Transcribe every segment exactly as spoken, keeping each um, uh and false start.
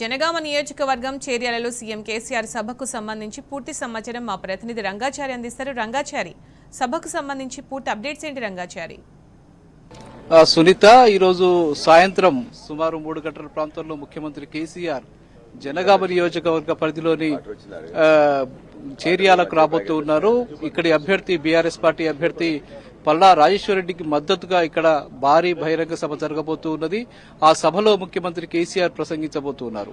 జనగామ నియోజకవర్గం చేర్యాలలో సీఎం కేసీఆర్ సభకు సంబంధించి పూర్తి సమాచారం మా ప్రతినిధి రంగాచారి అందిస్తారు. రంగాచారి, సభకు సంబంధించి పూర్తి అప్డేట్స్ ఏంటి రంగాచారి? సునీత, ఈ రోజు సాయంత్రం సుమారు మూడు గంటల ప్రాంతంలో ముఖ్యమంత్రి కేసీఆర్ జనగామ నియోజకవర్గ పరిధిలోని చేర్యాలకు రాబోతూ ఉన్నారు. ఇక్కడి అభ్యర్థి బీఆర్ఎస్ పార్టీ అభ్యర్థి పల్లా రాజేశ్వరరెడ్డికి మద్దతుగా ఇక్కడ భారీ బహిరంగ సభ జరగబోతూ ఉన్నది. ఆ సభలో ముఖ్యమంత్రి కేసీఆర్ ప్రసంగించబోతున్నారు.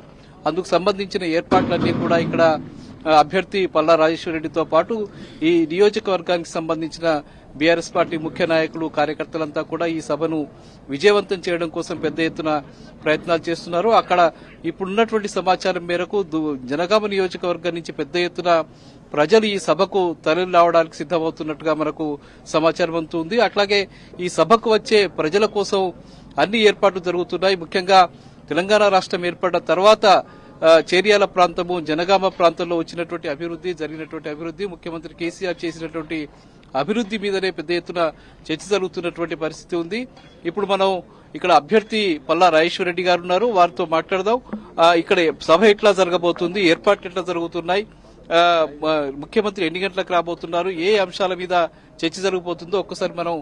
అందుకు సంబంధించిన ఏర్పాట్లన్నీ కూడా ఇక్కడ అభ్యర్థి పల్లా రాజేశ్వరరెడ్డితో పాటు ఈ నియోజకవర్గానికి సంబంధించిన బీఆర్ఎస్ పార్టీ ముఖ్య నాయకులు, కార్యకర్తలంతా కూడా ఈ సభను విజయవంతం చేయడం కోసం పెద్ద ఎత్తున ప్రయత్నాలు చేస్తున్నారు. అక్కడ ఇప్పుడున్నటువంటి సమాచారం మేరకు జనగామ నియోజకవర్గం నుంచి పెద్ద ఎత్తున ప్రజలు ఈ సభకు తరలి రావడానికి సిద్దమవుతున్నట్టుగా మనకు సమాచారం అందుతుంది. అట్లాగే ఈ సభకు వచ్చే ప్రజల కోసం అన్ని ఏర్పాట్లు జరుగుతున్నాయి. ముఖ్యంగా తెలంగాణ రాష్ట్రం ఏర్పడిన తర్వాత చేర్యాల ప్రాంతము, జనగామ ప్రాంతంలో వచ్చినటువంటి అభివృద్ది, జరిగినటువంటి అభివృద్ది, ముఖ్యమంత్రి కేసీఆర్ చేసినటువంటి అభివృద్ది మీదనే పెద్ద ఎత్తున చర్చ జరుగుతున్నటువంటి పరిస్థితి ఉంది. ఇప్పుడు మనం ఇక్కడ అభ్యర్థి పల్లా రాజేశ్వర రెడ్డి గారు ఉన్నారు, వారితో మాట్లాడదాం. ఇక్కడ సభ ఎట్లా జరగబోతుంది, ఏర్పాట్లు ఎట్లా జరుగుతున్నాయి, ముఖ్యమంత్రి ఎన్ని గంటలకు రాబోతున్నారు, ఏ అంశాల మీద చర్చ జరగబోతుందో ఒక్కసారి మనం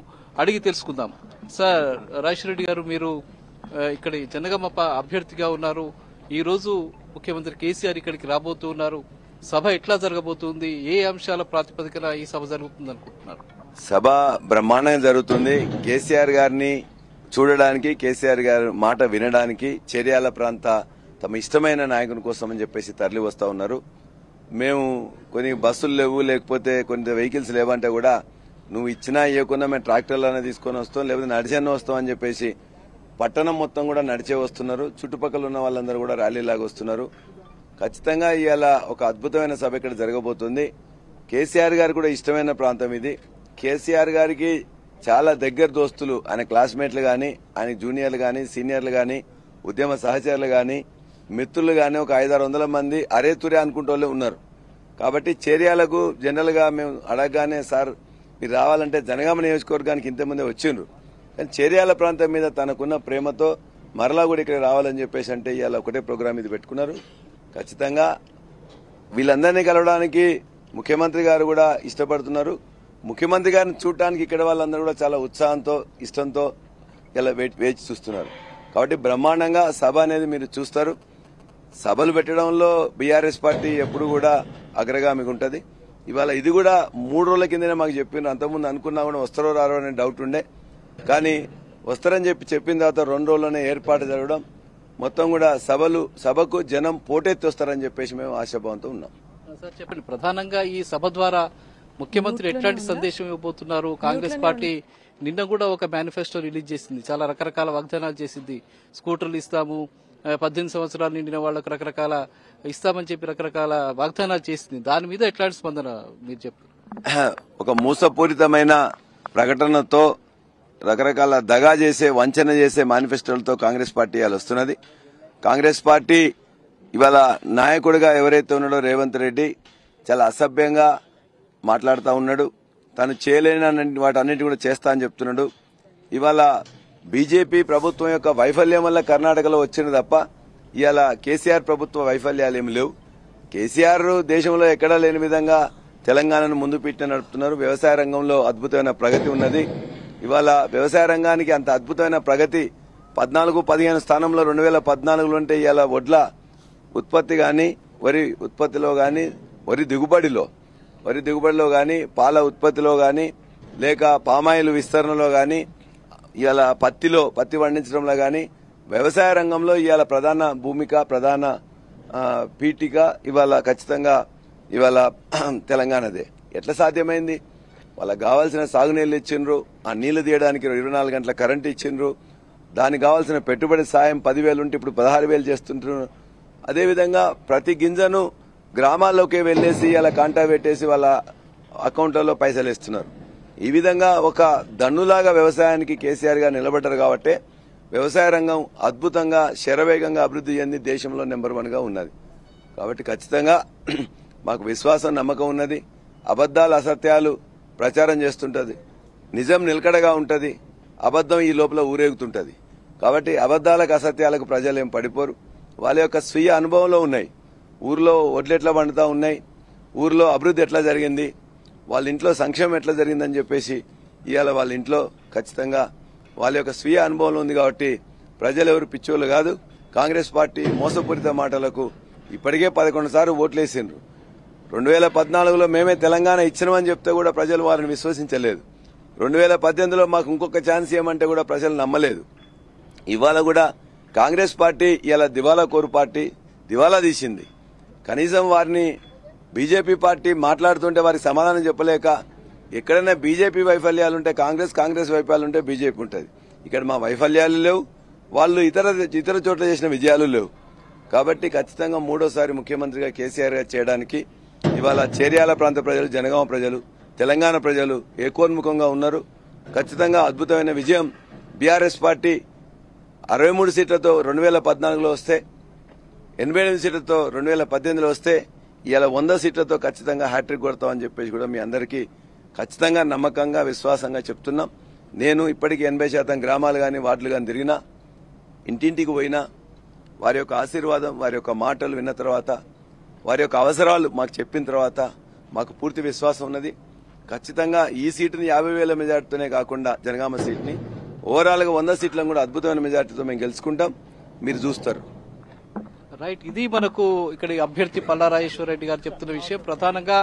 అడిగి తెలుసుకుందాం. సార్ రాజేశ్వర రెడ్డి గారు, మీరు ఇక్కడ జనగామ అభ్యర్థిగా ఉన్నారు. ఈ రోజు ముఖ్యమంత్రి కేసీఆర్ ఇక్కడికి రాబోతూ ఉన్నారు. సభ ఎట్లా జరగబోతుంది, ఏ అంశాల ప్రాతిపదికన ఈ సభ జరుగుతుంది అనుకుంటున్నారు? సభ బ్రహ్మాండంగా జరుగుతుంది. కేసీఆర్ గారిని చూడడానికి, కేసీఆర్ గారి మాట వినడానికి చేర్యాల ప్రాంత తమ ఇష్టమైన నాయకుని కోసం అని చెప్పేసి తరలి వస్తా ఉన్నారు. మేము కొన్ని బస్సులు లేవు, లేకపోతే కొన్ని వెహికల్స్ లేవంటే కూడా నువ్వు ఇచ్చినా ఇవ్వకుండా మేము ట్రాక్టర్లనే తీసుకొని వస్తాం, లేకపోతే నడిచేనే వస్తాం అని చెప్పేసి పట్టణం మొత్తం కూడా నడిచే వస్తున్నారు. చుట్టుపక్కల ఉన్న వాళ్ళందరూ కూడా ర్యాలీలాగా వస్తున్నారు. ఖచ్చితంగా ఇవాళ ఒక అద్భుతమైన సభ ఇక్కడ జరగబోతుంది. కేసీఆర్ గారు కూడా ఇష్టమైన ప్రాంతం ఇది. కేసీఆర్ గారికి చాలా దగ్గర దోస్తులు ఆయన క్లాస్మేట్లు కానీ, ఆయన జూనియర్లు కానీ, సీనియర్లు కానీ, ఉద్యమ సహచరులు కానీ, మిత్రులు కానీ ఒక ఐదారు వందల మంది అరే తురే అనుకుంటూ ఉన్నారు. కాబట్టి చేర్యాలకు జనరల్గా మేము అడగగానే సార్ మీరు రావాలంటే జనగామ నియోజకవర్గానికి ఇంతమంది వచ్చిండ్రు, కానీ చేర్యాల ప్రాంతం మీద తనకున్న ప్రేమతో మరలా కూడా ఇక్కడ రావాలని చెప్పేసి అంటే ఇవాళ ఒకటే ప్రోగ్రామ్ ఇది పెట్టుకున్నారు. ఖచ్చితంగా వీళ్ళందరినీ కలవడానికి ముఖ్యమంత్రి గారు కూడా ఇష్టపడుతున్నారు. ముఖ్యమంత్రి గారిని చూడటానికి ఇక్కడ వాళ్ళందరూ కూడా చాలా ఉత్సాహంతో, ఇష్టంతో ఇలా వేచి చూస్తున్నారు. కాబట్టి బ్రహ్మాండంగా సభ అనేది మీరు చూస్తారు. సభలు పెట్టడంలో బీఆర్ఎస్ పార్టీ ఎప్పుడు కూడా అగ్రగామిగా ఉంటుంది. ఇవాళ ఇది కూడా మూడు రోజుల కిందనే మాకు చెప్పిన, అంతకుముందు అనుకున్నా కూడా వస్తారో రారో అనే డౌట్ ఉండే, కానీ వస్తారని చెప్పి చెప్పిన తర్వాత రెండు రోజుల్లోనే ఏర్పాటు జరగడం, మొత్తం కూడా సభలు సభకు జనం పోటెత్తి వస్తారని చెప్పేసి మేము ఆశాభావంతో ఉన్నాం. సార్ చెప్పండి, ప్రధానంగా ఈ సభ ద్వారా ముఖ్యమంత్రి ఎట్లాంటి సందేశం ఇవ్వబోతున్నారు? కాంగ్రెస్ పార్టీ నిన్న కూడా ఒక మేనిఫెస్టో రిలీజ్ చేసింది, చాలా రకరకాల వాగ్దానాలు చేసింది. స్కూటర్లు ఇస్తాము, పద్దెనిమిది సంవత్సరాలు నిండిన వాళ్లకు రకరకాల ఇస్తామని చెప్పి రకరకాల వాగ్దానాలు చేసింది. దాని మీద ఎట్లాంటి స్పందన మీరు చెప్పండి? ఒక మోసపూరితమైన ప్రకటనతో, రకరకాల దగా చేసే, వంచన చేసే మేనిఫెస్టోలతో కాంగ్రెస్ పార్టీ ఇవాళ వస్తున్నది. కాంగ్రెస్ పార్టీ ఇవాళ నాయకుడిగా ఎవరైతే ఉన్నాడో రేవంత్ రెడ్డి చాలా అసభ్యంగా మాట్లాడుతూ ఉన్నాడు. తను చేయలేని వాటి అన్నిటి కూడా చేస్తా అని చెప్తున్నాడు. ఇవాళ బీజేపీ ప్రభుత్వం యొక్క వైఫల్యం వల్ల కర్ణాటకలో వచ్చింది తప్ప ఇవాళ కేసీఆర్ ప్రభుత్వ వైఫల్యాలు ఏమి లేవు. కేసీఆర్ దేశంలో ఎక్కడా లేని విధంగా తెలంగాణను ముందు పెట్టిన నడుపుతున్నారు. వ్యవసాయ రంగంలో అద్భుతమైన ప్రగతి ఉన్నది. ఇవాళ వ్యవసాయ రంగానికి అంత అద్భుతమైన ప్రగతి, పద్నాలుగు పదిహేను స్థానంలో రెండు వేల పద్నాలుగులో ఉంటే ఇవాళ వడ్ల ఉత్పత్తి కానీ, వరి ఉత్పత్తిలో కానీ, వరి దిగుబడిలో వరి దిగుబడిలో కానీ, పాల ఉత్పత్తిలో కానీ, లేక పామాయిల్ విస్తరణలో కానీ, ఇవాళ పత్తిలో పత్తి పండించడంలో కానీ వ్యవసాయ రంగంలో ఇవాళ ప్రధాన భూమిక, ప్రధాన పీఠిక ఇవాళ ఖచ్చితంగా ఇవాళ తెలంగాణదే. ఎట్లా సాధ్యమైంది? వాళ్ళకి కావాల్సిన సాగునీళ్ళు ఇచ్చిండ్రు, ఆ నీళ్లు తీయడానికి ఇరవై నాలుగు గంటల కరెంటు ఇచ్చిండ్రు, దానికి కావాల్సిన పెట్టుబడి సాయం పదివేలు ఉంటే ఇప్పుడు పదహారు వేలు చేస్తుంటారు. అదేవిధంగా ప్రతి గింజను గ్రామాల్లోకి వెళ్లేసి అలా కాంటా పెట్టేసి వాళ్ళ అకౌంట్లలో పైసలు ఇస్తున్నారు. ఈ విధంగా ఒక దన్నులాగా వ్యవసాయానికి కేసీఆర్ గారు నిలబడ్డారు. కాబట్టి వ్యవసాయ రంగం అద్భుతంగా, శరవేగంగా అభివృద్ధి చెంది దేశంలో నెంబర్ వన్గా ఉన్నది. కాబట్టి ఖచ్చితంగా మాకు విశ్వాసం, నమ్మకం ఉన్నది. అబద్దాలు, అసత్యాలు ప్రచారం చేస్తుంటుంది, నిజం నిలకడగా ఉంటుంది, అబద్దం ఈ లోపల ఊరేగుతుంటుంది. కాబట్టి అబద్దాలకు, అసత్యాలకు ప్రజలు ఏం పడిపోరు. వాళ్ళ యొక్క స్వీయ అనుభవంలో ఉన్నాయి. ఊర్లో వడ్లు ఎట్లా పండుతా ఉన్నాయి, ఊర్లో అభివృద్ధి ఎట్లా జరిగింది, వాళ్ళ ఇంట్లో సంక్షేమం ఎట్లా జరిగిందని చెప్పేసి ఇవాళ వాళ్ళ ఇంట్లో ఖచ్చితంగా వాళ్ళ యొక్క స్వీయ అనుభవంలో ఉంది. కాబట్టి ప్రజలు ఎవరు పిచ్చోళ్ళు కాదు. కాంగ్రెస్ పార్టీ మోసపూరిత మాటలకు ఇప్పటికే పదకొండు సార్లు ఓట్లేసిండ్రు. రెండు వేల పద్నాలుగులో మేమే తెలంగాణ ఇచ్చినామని చెప్తే కూడా ప్రజలు వారిని విశ్వసించలేదు. రెండు వేల పద్దెనిమిదిలో మాకు ఇంకొక ఛాన్స్ ఏమంటే కూడా ప్రజలు నమ్మలేదు. ఇవాళ కూడా కాంగ్రెస్ పార్టీ ఇలా దివాలా కోరు పార్టీ దివాలా తీసింది. కనీసం వారిని బీజేపీ పార్టీ మాట్లాడుతుంటే వారికి సమాధానం చెప్పలేక, ఎక్కడైనా బీజేపీ వైఫల్యాలు ఉంటే కాంగ్రెస్, కాంగ్రెస్ వైఫల్యాలు ఉంటే బీజేపీ ఉంటుంది. ఇక్కడ మా వైఫల్యాలు లేవు, వాళ్ళు ఇతర ఇతర చోట్ల చేసిన విజయాలు లేవు. కాబట్టి ఖచ్చితంగా మూడోసారి ముఖ్యమంత్రిగా కేసీఆర్ గారు చేయడానికి ఇవాళ చేర్యాల ప్రాంత ప్రజలు, జనగామ ప్రజలు, తెలంగాణ ప్రజలు ఏకోన్ముఖంగా ఉన్నారు. ఖచ్చితంగా అద్భుతమైన విజయం. బీఆర్ఎస్ పార్టీ అరవై మూడు సీట్లతో రెండు వేల పద్నాలుగులో వస్తే, ఎనభై ఎనిమిది సీట్లతో రెండు వేల పద్దెనిమిదిలో వస్తే, ఇలా వంద సీట్లతో ఖచ్చితంగా హ్యాట్రిక్ కొడతామని చెప్పేసి కూడా మీ అందరికీ ఖచ్చితంగా నమ్మకంగా విశ్వాసంగా చెప్తున్నాం. నేను ఇప్పటికీ ఎనభై శాతం గ్రామాలు కానీ వార్డులు కానీ తిరిగినా, ఇంటింటికి పోయినా, వారి యొక్క ఆశీర్వాదం, వారి యొక్క మాటలు విన్న తర్వాత, వారి యొక్క అవసరాలు మాకు చెప్పిన తర్వాత మాకు పూర్తి విశ్వాసం ఉన్నది. ఖచ్చితంగా ఈ సీటుని యాభై వేల మెజార్టీతోనే కాకుండా జనగామ సీట్ని ఓవరాల్గా వంద సీట్లను కూడా అద్భుతమైన మెజార్టీతో మేము గెలుచుకుంటాం, మీరు చూస్తారు. రైట్, ఇది మనకు ఇక్కడ అభ్యర్థి పల్లారాజేశ్వర రెడ్డి గారు చెప్తున్న విషయం. ప్రధానంగా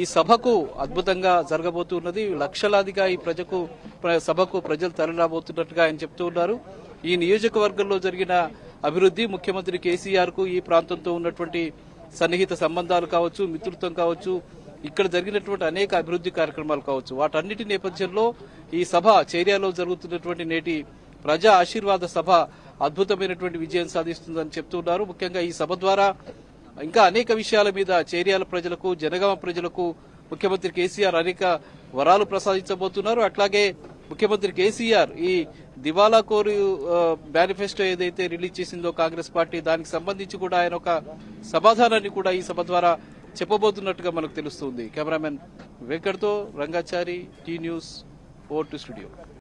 ఈ సభకు అద్భుతంగా జరగబోతున్నది. లక్షలాదిగా ఈ ప్రజకు సభకు ప్రజలు తరలిరాబోతున్నట్టుగా ఆయన చెప్తూ ఉన్నారు. ఈ నియోజకవర్గంలో జరిగిన అభివృద్ధి, ముఖ్యమంత్రి కేసీఆర్ కు ఈ ప్రాంతంతో ఉన్నటువంటి సన్నిహిత సంబంధాలు కావచ్చు, మిత్రుత్వం కావచ్చు, ఇక్కడ జరిగినటువంటి అనేక అభివృద్ధి కార్యక్రమాలు కావచ్చు, వాటన్నిటి నేపథ్యంలో ఈ సభ చేర్యాలో జరుగుతున్నటువంటి నేటి ప్రజా ఆశీర్వాద సభ అద్భుతమైనటువంటి విజయం సాధిస్తుందని చెప్తున్నారు. ముఖ్యంగా ఈ సభ ద్వారా ఇంకా అనేక విషయాల మీద చేర్యాల ప్రజలకు, జనగామ ప్రజలకు ముఖ్యమంత్రి కేసీఆర్ అనేక వరాలు ప్రసాదించబోతున్నారు. అట్లాగే ముఖ్యమంత్రి కేసీఆర్ ఈ దివాలా కోరు మేనిఫెస్టో ఏదైతే రిలీజ్ చేసిందో కాంగ్రెస్ పార్టీ, దానికి సంబంధించి కూడా ఆయన ఒక సమాధానాన్ని కూడా ఈ సభ ద్వారా చెప్పబోతున్నట్టుగా మనకు తెలుస్తుంది. కెమెరామెన్ వెంకట్తో Rangachari, T News, vote studio.